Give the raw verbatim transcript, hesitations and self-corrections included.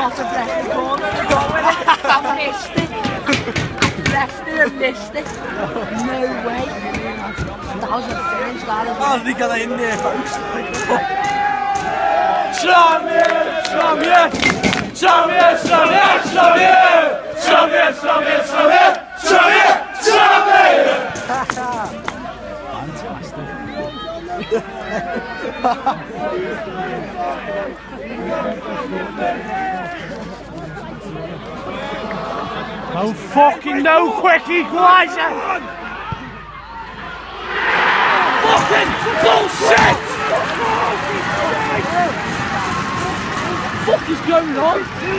not a breast of corn and a goal in it. I missed it. Breast and missed it. No way. That was a finish, that is. How's he got in there, folks? Champion! Champion! Champion! Champion! Champion! Champion! Champion! Oh fucking no quick equaliser! Fucking bullshit! What the fuck is going on?